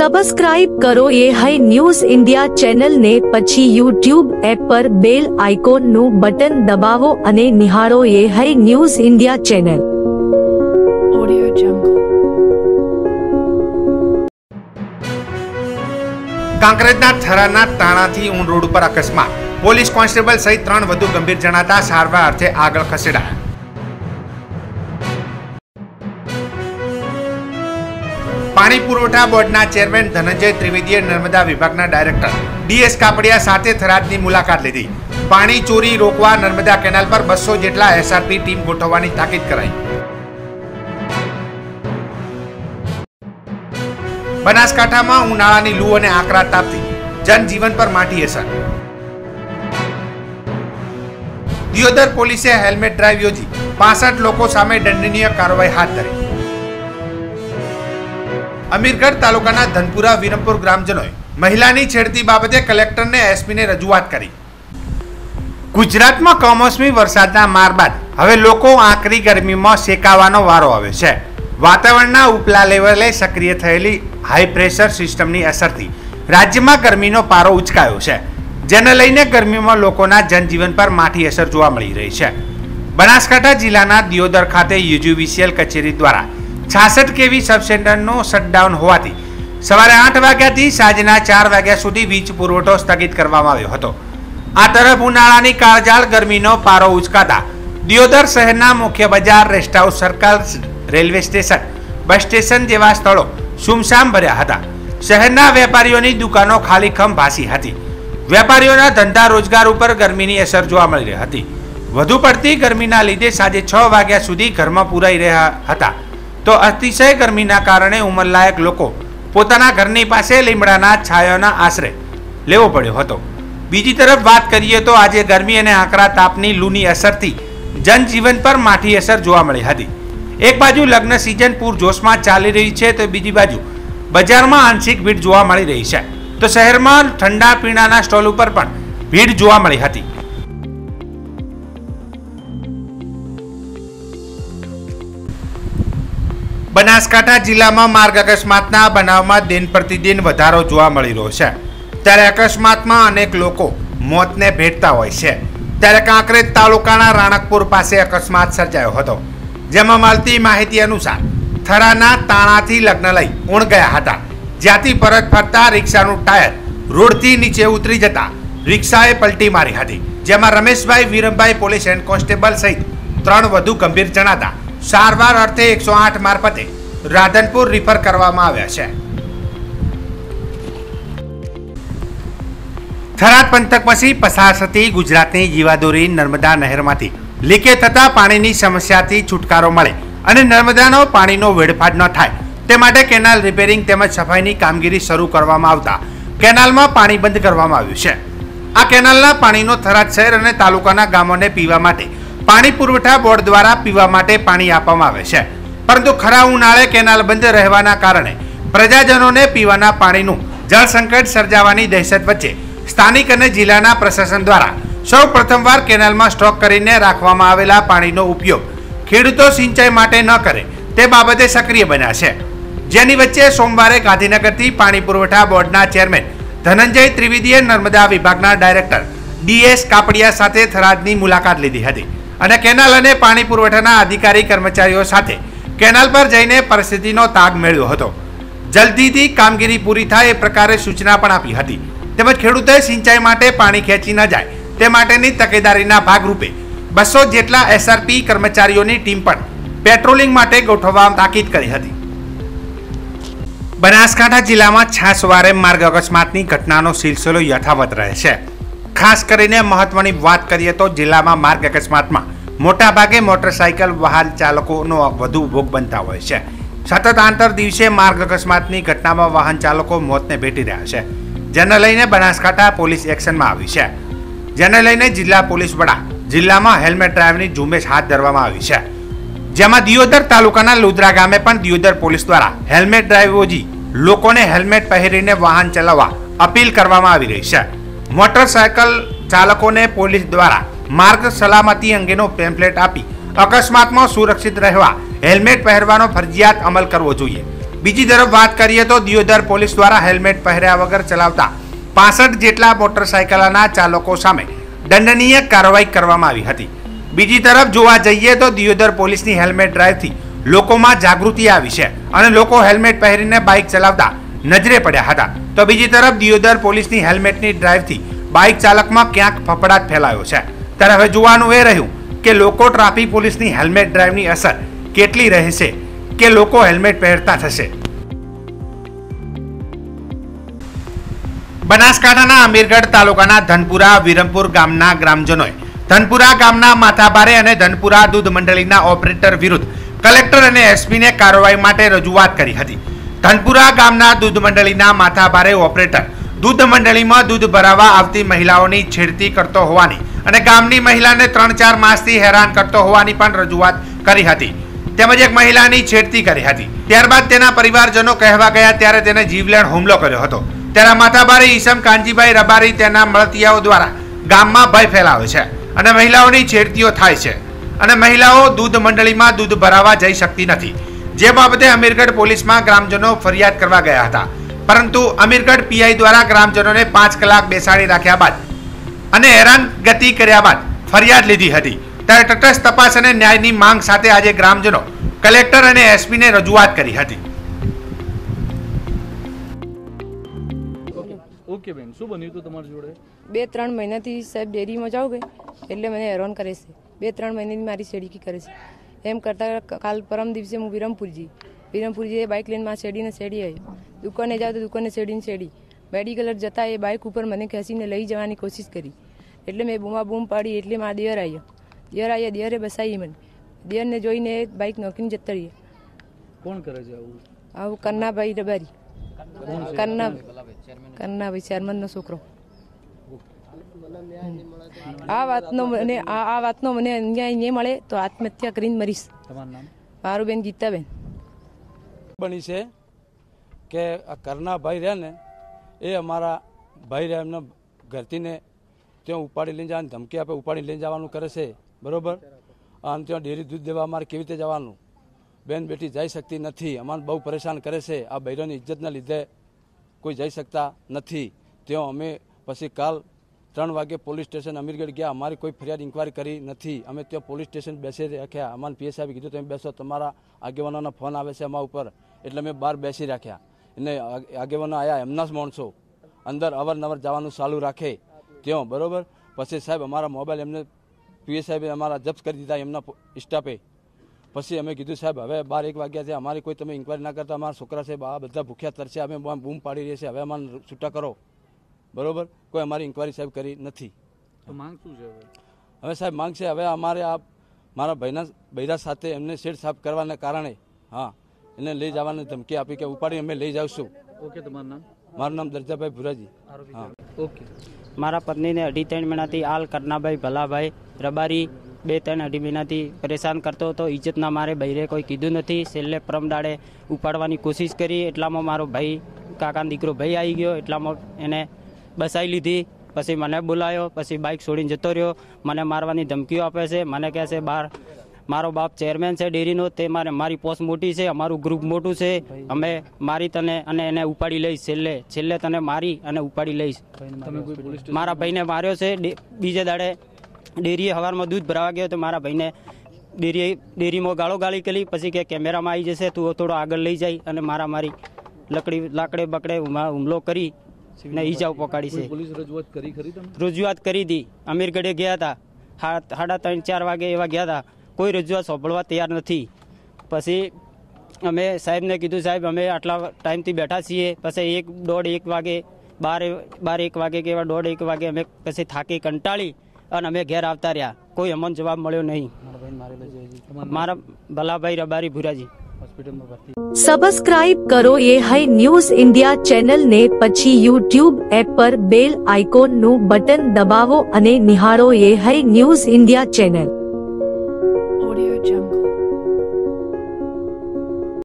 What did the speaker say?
Subscribe करो ये है न्यूज इंडिया चैनल ने पछी यूट्यूब एप पर बेल आइकोन नु बटन दबावो अने निहारो ये है news India channel. Audio Jungle. कांकरेजना थराना ताणाथी ऊंट रोड पर अकस्मात, पोलीस कॉन्स्टेबल सहित 3 વધુ ગંભીર જણાતા સારવાર અર્થે આગળ ખસેડાયા। પાણી પુરવઠા બોર્ડના ચેરમેન ધનંજય ત્રિવેદીએ નર્મદા વિભાગના ડાયરેક્ટર ડીએસ કાપડિયા સાથે થરાદની મુલાકાત લીધી। પાણી ચોરી રોકવા નર્મદા કેનાલ પર 200 જેટલા એસઆરપી ટીમ ગોઠવવાની તાકીદ કરાઈ। બનાસકાંઠામાં ઉનાળાની લૂ અને આકરા તાપથી જનજીવન પર માઠી અસર। दियोदर पुलिस हेलमेट ड्राइव योजी 65 लोगों सामे दंडनीय कार्रवाई हाथ धरी। अमीरगढ़ तालुकाना धनपुरा विरमपुर ग्रामजनों महिलानी छेड़ती बाबते कलेक्टर ने एसपी ने रजूआत करी। गुजरात में कमोसमी वरसादना मार बाद हवे लोको आकरी गर्मी में सेकावानो वारो आवे छे। वातावरणना उपला लेवले सक्रिय थयेली हाई प्रेशर सिस्टमनी असरथी राज्य में गर्मी नो पारो उचकायो छे। जेने लईने गर्मीमां लोकोना जनजीवन पर माठी असर जोवा मळी रही छे। बनासकांठा जिल्लाना दियोदर खाते यूजीवीसीएल कचेरी द्वारा 66 केवी सबसेंटरनो शटडाउन होवाथी सवारे 8 वाग्याथी साजना 4 वाग्या सुधी वीज पुरवठो स्थगित करवामां आव्यो हतो। आ तरफ उनाळानी काळजाळ गरमीनो पारो उचकाता दियोदर शहेरना मुख्य बजार, rest house circle, railway station, bus station जेवा स्थळो सुमसाम भर्या हता। शहेरना वेपारीओनी दुकानो खालीखम भासी हती। વેપારીઓના ધંધા રોજગાર ઉપર ગરમીની અસર જોવા મળી રહી હતી। વધુ પડતી ગરમીના લીધે સાંજે 6 વાગ્યા સુધી ઘરમાં પુરાઈ રહ્યા હતા તો અતિશય ગરમીના કારણે ઉંમરલાયક લોકો પોતાના ઘરની પાસે લીમડાના છાયાના આશરે લેવો પડ્યો હતો। બીજી તરફ વાત કરીએ તો આજે ગરમી અને આકરા તાપની લૂની અસરથી જનજીવન પર માઠી અસર જોવા મળી હતી। એક બાજુ લગ્ન સિઝન પૂરજોશમાં ચાલી રહી છે તો બીજી બાજુ બજારમાં આંશિક ભીડ જોવા મળી રહી છે। तो शहर में ठंडा पीणाना स्टॉल पर भीड़ जोवा मळी हती। बनासकांठा जिला में मार्ग अकस्मातना बनाव में दिन प्रतिदिन वधारो जोवा मळी रह्यो छे। त्यारे अकस्मात में अनेक लोको मौत ने भेटता होय छे। त्यारे कांकरेज तालुकाना राणकपुर पासे अकस्मात सर्जायो हतो। जेमां मळती माहिती अनुसार थराना ताणाथी लग्न लई ऊण गया हता। ज्यांथी परत फरता रिक्षानुं टायर रोडथी नीचे उतरी जता रिक्षाए पलटी मारी हती। जेमां Rameshbhai Virambhai police head constable सहित 3 વધુ ગંભીર જણાતા સારવાર અર્થે 108 મારફતે રાધનપુર રિફર કરવામાં આવ્યા છે। થરાદ પંથક પછી પસાર થતી ગુજરાતની જીવાદોરી નર્મદા નહેરમાંથી લીકેજ થતા પાણીની સમસ્યાથી છુટકારો મળે અને નર્મદાનો પાણીનો વેડફાટ ન થાય તે માટે કેનાલ રિપેરિંગ તેમજ સફાઈની કામગીરી શરૂ કરવામાં આવતા કેનાલમાં પાણી બંધ કરવામાં આવ્યું છે। આ કેનાલના પાણીનો થરાદ શહેર અને તાલુકાના ગામોને પીવા માટે પાણી પુરવઠા બોર્ડ દ્વારા પીવા માટે પાણી આપવામાં આવે છે। પરંતુ ખરા ઉનાળે કેનાલ બંધ રહેવાના કારણે પ્રજાજનોને પીવાના પાણીનું જળસંકટ સર્જાવાની દહેશત વચ્ચે સ્થાનિક અને જિલ્લાના પ્રશાસન દ્વારા સૌ પ્રથમવાર કેનાલમાં સ્ટોક કરીને રાખવામાં આવેલા પાણીનો ઉપયોગ ખેડૂતો સિંચાઈ માટે ન કરે તે બાબતે સક્રિય બન્યા છે। जेनी वच्चे सोमवारे गांधीनगरथी पाणी पुरवठा बोर्डना चेरमेन धनंजय त्रिवेदीए नर्मदा विभागना डायरेक्टर डीएस कापडिया साथे थरादनी मुलाकात लीधी हती अने केनाल अने पाणी पुरवठाना अधिकारी कर्मचारीओ साथे केनाल पर जईने परिस्थितिनो ताग मेळव्यो हतो। जल्दीथी कामगीरी पूरी थाय ए प्रकारे सूचना पण आपी हती तेमज खेडूतोए सिंचाई माटे पाणी खेंची न जाय ते माटेनी तकेदारीना भागरूपे 200 जेटला एसआरपी कर्मचारीओनी टीम पण पेट्रोलिंग माटे गोठववा ताकीद करी हती। बनासकांठा जिला में 6 वारे मार्ग अकस्मात की घटना सिलसिलो यथावत रहे छे। खास करीने महत्वनी बात करिए तो जिला में मार्ग अकस्मात में मोटा भागे मोटरसाइकल वाहन चालकोनो वधु भोग बनता होय छे। सतत आंतर दिवसे मार्ग अकस्मात की घटना में वाहन चालको मौत ने भेटी रह्या छे। जेने लईने बनासकांठा पोलीस एक्शन में आवी छे। जेने लईने जिला पोलीस वडा जिला में हेलमेट ड्राइवनी झूंबेश हाथ धरवामां आवी छे। જેમાં દિયોદર તાલુકાના લુદ્રા ગામે પણ દિયોદર પોલીસ દ્વારા હેલ્મેટ ડ્રાઈવ યોજી લોકોને હેલ્મેટ પહેરીને વાહન ચલાવવા અપીલ કરવામાં આવી રહી છે। મોટરસાયકલ ચાલકોને પોલીસ દ્વારા માર્ગ સલામતી અંગેનો પેમ્ફલેટ આપી અકસ્માતમાં સુરક્ષિત રહેવા હેલ્મેટ પહેરવાનો ફરજિયાત અમલ કરવો જોઈએ। બીજી તરફ વાત કરીએ તો દિયોદર પોલીસ દ્વારા હેલ્મેટ પહેર્યા વગર ચલાવતા 65 જેટલા મોટરસાયકલના ચાલકો સામે દંડનીય કાર્યવાહી કરવામાં આવી હતી। બીજી તરફ જોવા જઈએ તો દિયોદર પોલીસની હેલ્મેટ ડ્રાઈવથી લોકોમાં જાગૃતિ આવી છે અને લોકો હેલ્મેટ પહેરીને બાઇક ચલાવતા નજરે પડ્યા હતા। તો બીજી તરફ દિયોદર પોલીસની હેલ્મેટની ડ્રાઈવથી બાઇક ચાલકમાં ક્યાંક ફફડાટ ફેલાયો છે। ત્યારે હવે જોવાનું એ રહ્યું કે લોકો ટ્રાફિક પોલીસની હેલ્મેટ ડ્રાઈવની અસર કેટલી રહેશે કે લોકો હેલ્મેટ પહેરતા થશે। બનાસકાંઠાના અમીરગઢ તાલુકાના ધનપુરા વિરમપુર ગામના ગ્રામજનોએ ધનપુરા ગામના માથાભારે અને ધનપુરા દૂધ મંડળીના ઓપરેટર વિરુદ્ધ કલેક્ટર અને એસપીને કાર્યવાહી માટે રજૂઆત કરી હતી। ધનપુરા ગામના દૂધ મંડળીના માથાભારે ઓપરેટર દૂધ મંડળીમાં દૂધ ભરાવા આવતી મહિલાઓની છેડતી કરતો હોવાની અને ગામની મહિલાને 3-4 માસથી હેરાન કરતો હોવાની પણ રજૂઆત કરી હતી। તેમજ એક મહિલાની છેડતી કરી હતી, ત્યારબાદ તેના પરિવારજનો કહેવા ગયા ત્યારે તેને જીવલેણ હુમલો કર્યો હતો। ત્યારે માથાભારી ઈસમ કાનજીભાઈ રબારી તેના મળતિયાઓ દ્વારા ગામમાં ભય ફેલાવે છે અને મહિલાઓની છેડતીઓ થાય છે અને મહિલાઓ દૂધ મંડળીમાં દૂધ ભરાવા જઈ શકતી નથી, જે બાબતે અમીરગઢ પોલીસમાં ગ્રામજનો ફરિયાદ કરવા ગયા હતા। પરંતુ અમીરગઢ પીઆઈ દ્વારા ગ્રામજનોને 5 કલાક બેસાડી રાખ્યા બાદ અને હેરાનગતિ કર્યા બાદ ફરિયાદ લીધી હતી। ત્યારે તટસ્થ તપાસ અને ન્યાયની માંગ સાથે આજે ગ્રામજનો કલેક્ટર અને એસપીને રજૂઆત કરી હતી। ओके बेन, शुं बन्युं तो तमारी जोड़े 2-3 महीनाथी साहेब डेरीमां जाऊं एटले मने हेरान करे छे। 2-3 महीनाथी मारी शेडकी करे छे। एम करता काल परम दिवसे हूँ विरमपुरजी बाइक लईने मारी शेडीने शेडी आई, दुकाने जाऊं तो दुकाने शेडीने शेडी, मेडिकल जता ए बाइक उपर मने खेसीने लई जवानी कोशिश करी एटले मैं बूमाबूम पाड़ी एटले मारा दियर आव्या दियरे बसाई मने, दियरने जोईने बाइक नोकीने जता रही। कोण करे छे आवुं? आवुं कन्ना भाई रबारी, कन्ना भाई चेरमन नो छोकरो। आ वातनो मने न्याय नहीं मळे तो आत्महत्या करीने मरीश। तमारुं नाम? मारुं बेन गीताबेन। बनी छे के करना भाई रहे ने ए अमारा भाई रहे एमने घरथी ने त्यां उपाड़ी लईने जावानी धमकी आपे, उपाड़ी लईने जवानुं करे छे, बरोबर। आम त्यां डेरी दूध देवा अमारे केवी रीते जवानुं? बेन बेटी जाई सकती नहीं, अमन बहुत परेशान करे से। आ बहरों की इज्जत न लीधे कोई जाई सकता नहीं। तो अमे पछी काल 3 वागे पोलिस स्टेशन अमीरगढ़ गया, अमारी कोई फरियाद इंक्वायरी करी नहीं। अमे त्या पोलिस स्टेशन बेसी राख्या, अमन पीएस साहेब कीधुं तमे बेसो, तमारा आगेवानोना फोन आवे छे अमा उपर, एटले अमे बार बेसी राख्या। एने आगेवानो आया, एमना ज माणसो अंदर अवरनवर जवानुं चालू राखे त्यो, बरोबर। पछी साहेब अमारा मोबाइल एमने पीएस साहेबे अमारा जप्त करी दीधा एमना स्टाफे। पछी अमे कीधुं साहेब हवे 12-1 वाग्या छे, अमारी कोई तमे इंक्वायरी ना करता, अमारा छोकरा साहेब आ बधा भूख्या तरसे, अमे बूम पाड़ी रही छे, हवे अमने छूटा करो, बरोबर। कोई अमारी इंक्वायरी साहेब करी नथी। तो मांग शुं छे हवे? हवे साहेब मांग छे हवे अमारे आ मारा भाईना बयरा साथे एमने शेड साफ करवाने कारणे हाँ एने लई जवानी धमकी आपी के उपाड़ी अमे लई जावशुं। ओके, तमारुं नाम? मारुं नाम दर्जाभाई भुराजी। हाँ, ओके। मारा पत्नी ने 2-3 महीनाथी आल करनाभाई भलाभाई रबारी 2-3 महीनाथी परेशान करतो तो इज्जत ना मारे बहरे कोई कीधुं नथी। सेल्ले परम दाड़े उपाड़वानी कोशिश करी, एटलामां मारो भाई काकानो दीकरो भाई आई गयो, एटलामां एने बसाई लीधी। पछी मने बोलायो, पछी बाइक छोड़ीने जतो रह्यो। मने मारवानी धमकीओ आपे छे, मने कहे छे बार मारो बाप चेरमेन छे डेरीनो, ते मारे मारी पोस्ट मोटी छे, अमारुं ग्रुप मोटुं छे, अमे मारी तने अने एने उपाड़ी लईश, छेल्ले तने मारी अने उपाड़ी लईश। मारा भाईने मार्यो छे। बीजे दाड़े डेरीए हवारमां दूध भरावा गयो तो मारा भाईने डेरीमां गाळोगाळी करी, पछी के केमेरामां आई जशे, तू थोड़ो आगळ लई जाय, अने मारा मारी लाकड़े बकड़े हुमलो करी ने ईजाओ पकड़ी छे। पुलिस रजूआत करी दी, अमीरगढ़े गया था 3:30-4 वागे एवा गया था, कोई रजूआत सांभळवा तैयार नथी। पछी अमे साहेबने कीधुं साहेब अमे आटला टाइमथी बैठा छीए, पछी 1-1.5 वागे 12-1 वागे के 1.5-1 वागे अमे पछी थाकी कंटाळी અને અમે ઘેર આવતા રહ્યા, કોઈ અમને જવાબ મળ્યો નહીં। મારા ભલાભાઈ રબારી ભુરાજી હોસ્પિટલમાં। સબસ્ક્રાઇબ કરો યે હાઈ ન્યૂઝ ઇન્ડિયા ચેનલ ને, પછી YouTube એપ પર બેલ આઇકોન નું બટન દબાવો અને નિહાળો યે હાઈ ન્યૂઝ ઇન્ડિયા ચેનલ।